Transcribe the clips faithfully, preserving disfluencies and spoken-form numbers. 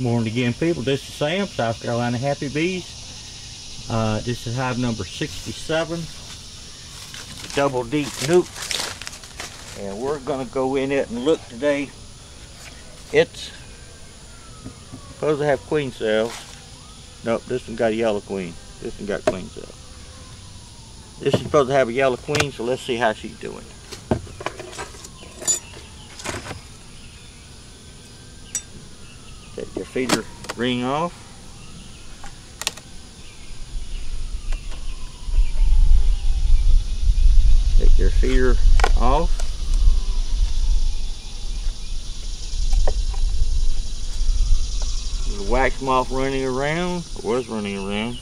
Morning again, people. This is Sam, South Carolina Happy Bees. Uh, this is hive number sixty-seven, double deep nuke, and we're going to go in it and look today. It's supposed to have queen cells. Nope, this one got a yellow queen. This one got queen cells. This is supposed to have a yellow queen, so let's see how she's doing. Take your feeder ring off. Take your feeder off. There's a wax moth running around, or was running around.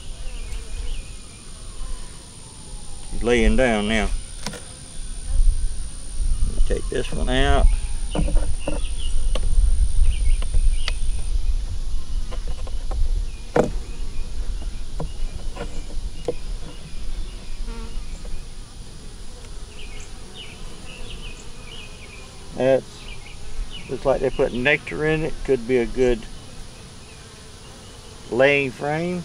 She's laying down now. Take this one out. That's looks like they put nectar in it. Could be a good laying frame.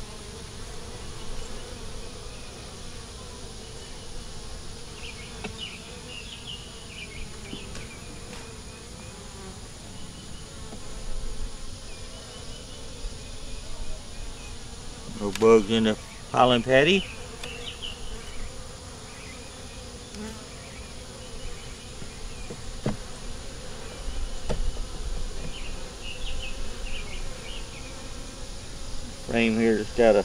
No bugs in the pollen patty. Frame here that's got a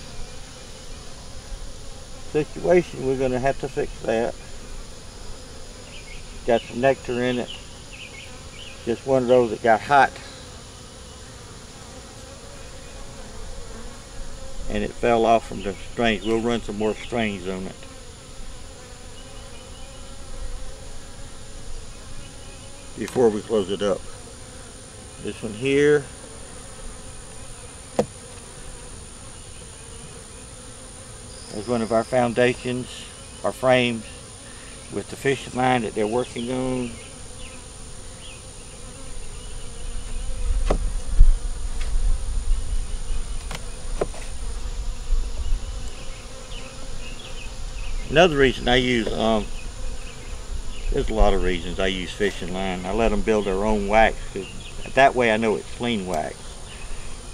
situation. We're going to have to fix that. Got some nectar in it. Just one of those that got hot and it fell off from the strains. We'll run some more strains on it. Before we close it up. This one here. Is one of our foundations, our frames, with the fish line that they're working on. Another reason I use, um, there's a lot of reasons I use fishing line. I let them build their own wax, 'cause that way I know it's clean wax.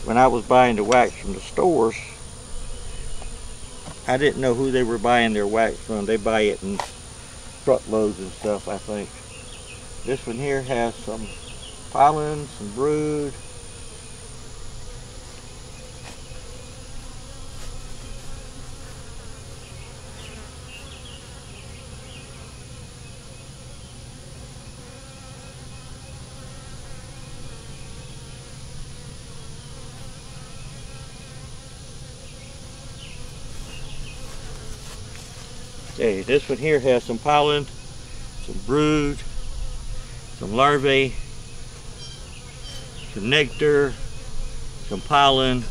When I was buying the wax from the stores, I didn't know who they were buying their wax from. They buy it in truckloads and stuff, I think. This one here has some pollen, some brood. Okay, this one here has some pollen, some brood, some larvae, some nectar, some pollen.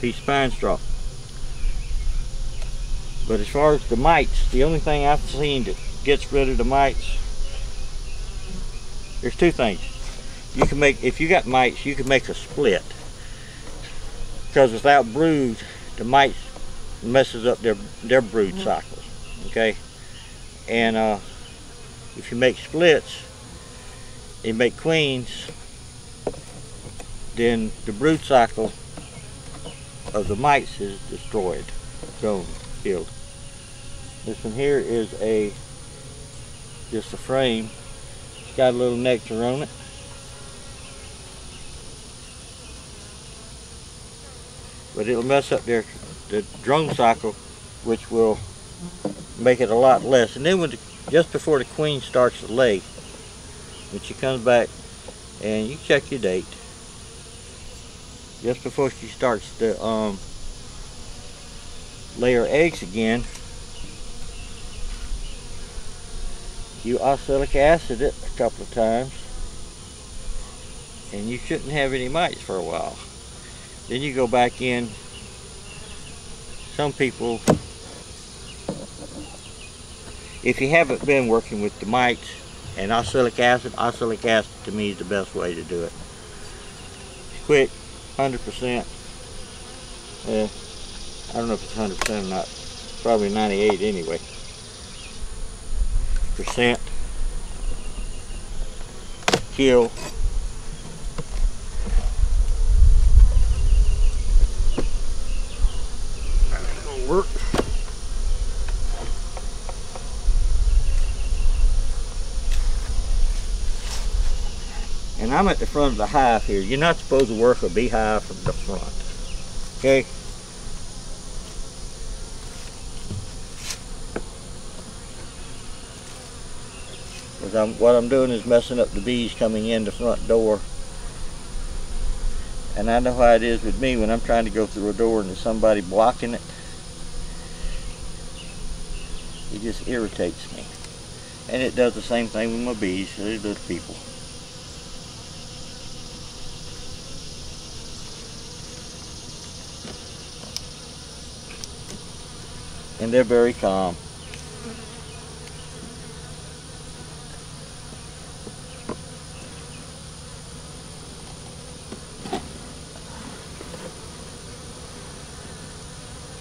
Piece of pine straw. But as far as the mites, the only thing I've seen that gets rid of the mites, there's two things. You can make, if you got mites, you can make a split. Because without brood, the mites messes up their their brood cycles. Okay, and uh, if you make splits, you make queens, then the brood cycle of the mites is destroyed, so killed. This one here is a just a frame. It's got a little nectar on it. But it'll mess up their the drone cycle, which will make it a lot less. And then when the, just before the queen starts to lay, when she comes back, and you check your date, just before she starts to um, lay her eggs again, you oxalic acid it a couple of times, and you shouldn't have any mites for a while. Then you go back in. Some people If you haven't been working with the mites and oxalic acid, oxalic acid to me is the best way to do it. It's quick, one hundred percent. Uh, I don't know if it's one hundred percent or not. Probably ninety-eight anyway. Percent. Kill. That's gonna work. And I'm at the front of the hive here. You're not supposed to work a beehive from the front. Okay? Because I'm, what I'm doing is messing up the bees coming in the front door. And I know how it is with me when I'm trying to go through a door and there's somebody blocking it. It just irritates me. And it does the same thing with my bees as it does people. And they're very calm.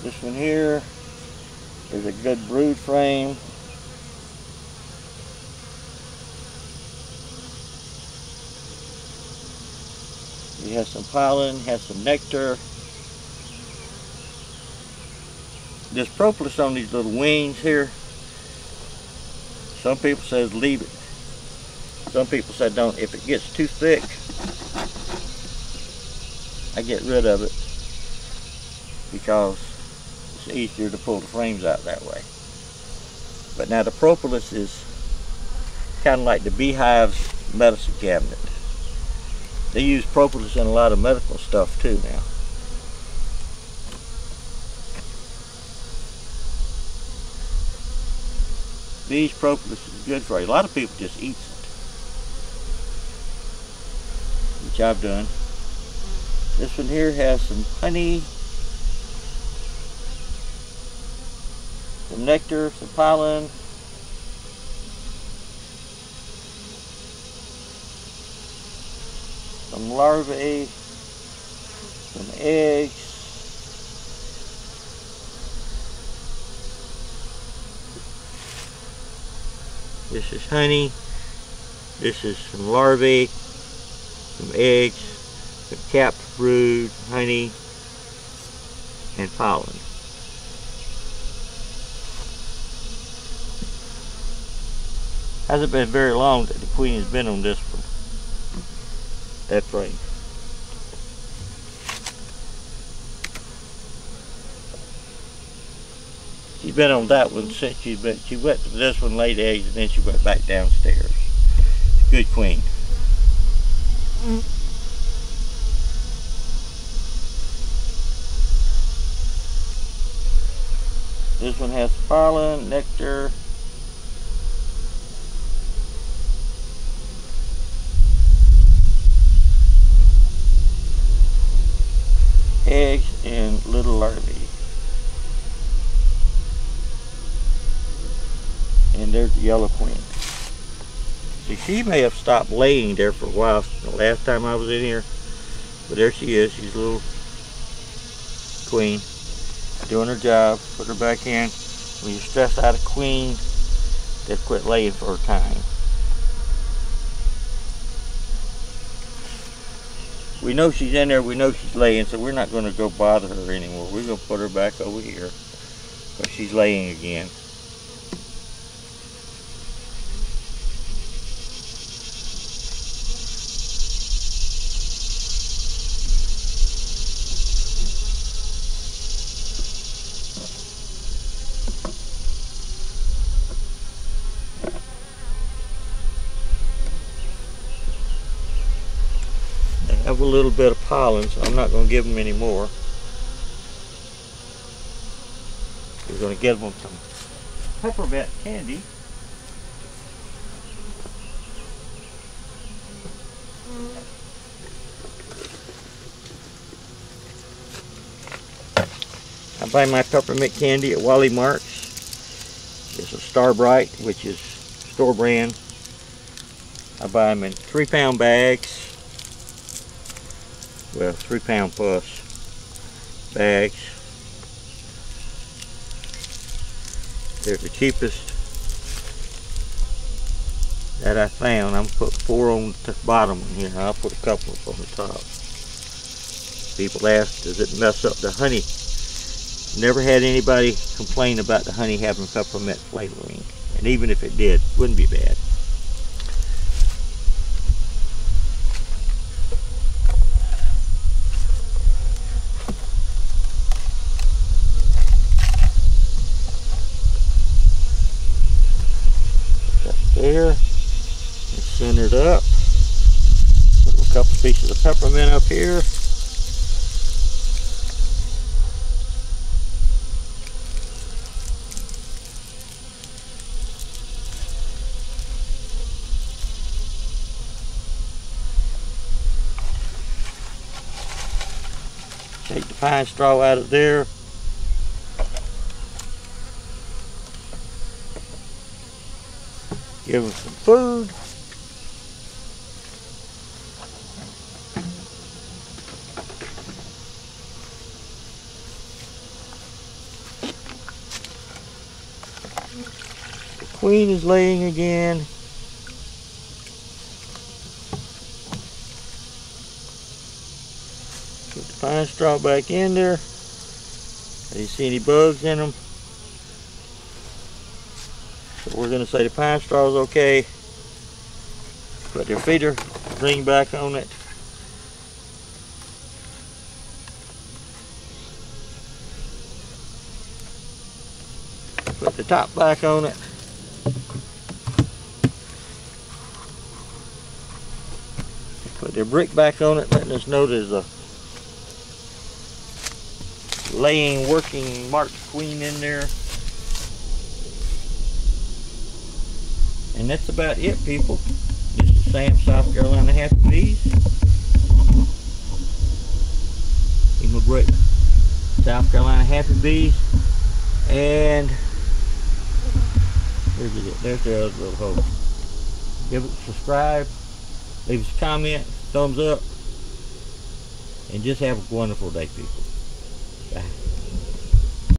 This one here is a good brood frame. It has some pollen, has some nectar. There's propolis on these little wings here. Some people says leave it. Some people say don't. If it gets too thick, I get rid of it because it's easier to pull the frames out that way. But now the propolis is kind of like the beehive's medicine cabinet. They use propolis in a lot of medical stuff too now. These propolis is good for you. A lot of people just eat it, which I've done. This one here has some honey, some nectar, some pollen. Some larvae, some eggs. This is honey, this is some larvae, some eggs, some capped brood, honey, and pollen. Hasn't been very long that the queen has been on this one. That's right. She's been on that one since she's been, she went to this one, laid eggs, and then she went back downstairs. Good queen. Mm-hmm. This one has pollen, nectar. Eggs and little larvae. And there's the yellow queen. See, she may have stopped laying there for a while the last time I was in here, but there she is. She's a little queen doing her job. Put her back in. When you stress out a queen, they quit laying for a time. We know she's in there. We know she's laying, so we're not going to go bother her anymore. We're going to put her back over here because she's laying again. Have a little bit of pollen, so I'm not going to give them any more. We're going to give them some peppermint candy. I buy my peppermint candy at Wally Marks. It's a Starbright, which is store brand. I buy them in three pound bags. Well, three pound plus bags. They're the cheapest that I found. I'm gonna put four on the bottom here. I'll put a couple on the top. People ask, does it mess up the honey? Never had anybody complain about the honey having supplement flavoring. And even if it did, it wouldn't be bad. There, and center it up. Put a couple pieces of peppermint up here. Take the pine straw out of there. Give them some food. The queen is laying again. Put the pine straw back in there. Do you see any bugs in them? We're going to say the pine straw is okay. Put their feeder ring back on it. Put the top back on it. Put their brick back on it, letting us know there's a laying, working marked queen in there. And that's about it, people. This is Sam, South Carolina Happy Bees. Give them a break. South Carolina Happy Bees. And there's it. There's their other little hole. Give it, subscribe, leave us a comment, thumbs up, and just have a wonderful day, people.